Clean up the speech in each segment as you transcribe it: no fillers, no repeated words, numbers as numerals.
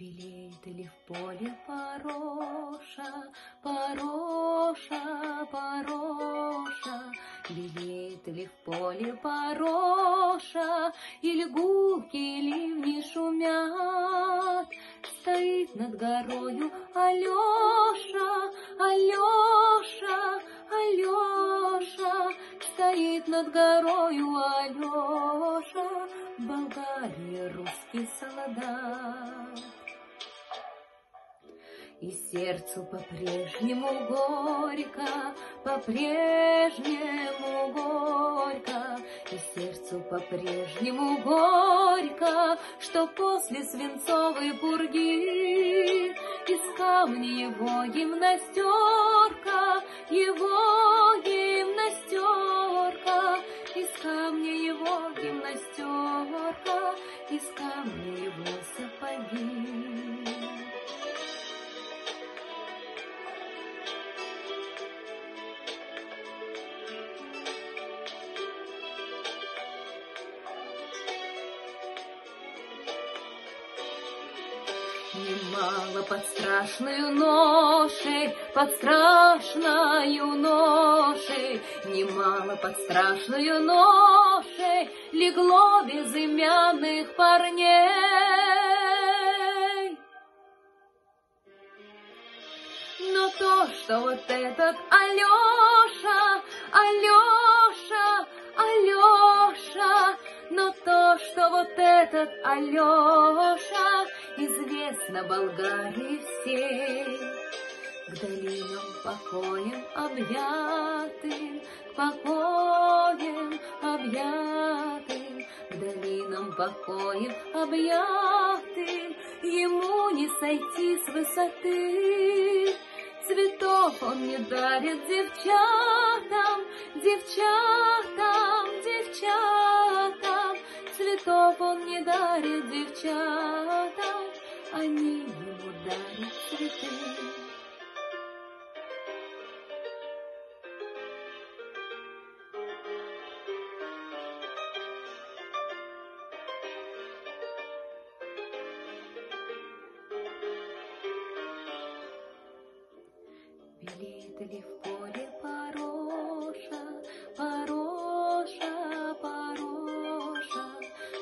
Белеет или в поле пороша, пороша, пороша, белеет или в поле пороша, или гулки ливни шумят, стоит над горою Алёша, Алёша, Алёша, стоит над горою Алёша, в Болгарии русский солдат. И сердцу по-прежнему горько, по-прежнему горько, и сердцу по-прежнему горько, что после свинцовой пурги из камня его гимнастерка, его гимнастерка, из камня его гимнастерка, из камня его сапоги. Немало под страшною ношей, немало под страшною ношей легло безымянных парней. Но то, что вот этот Алёша, Алёша, Алёша, но то, что вот этот Алёша, известно Болгарии всей. К долинам покоем объятым, к покоем объятым, к долинам покоем объятым, ему не сойти с высоты. Цветов он не дарит девчатам, девчатам, девчатам, цветов он не дарит девчатам, они ему дарят цветы. Белеет ли в поле пороша, пороша, пороша,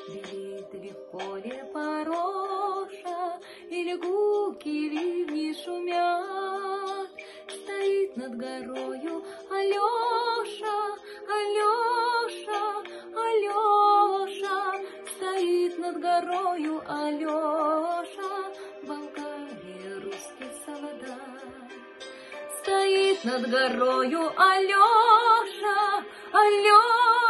белеет ли в поле пороша, или гулки ливни шумят, стоит над горою Алёша, Алёша, Алёша, стоит над горою Алёша, Болгария русский солдат. Стоит над горою Алёша, Алёша.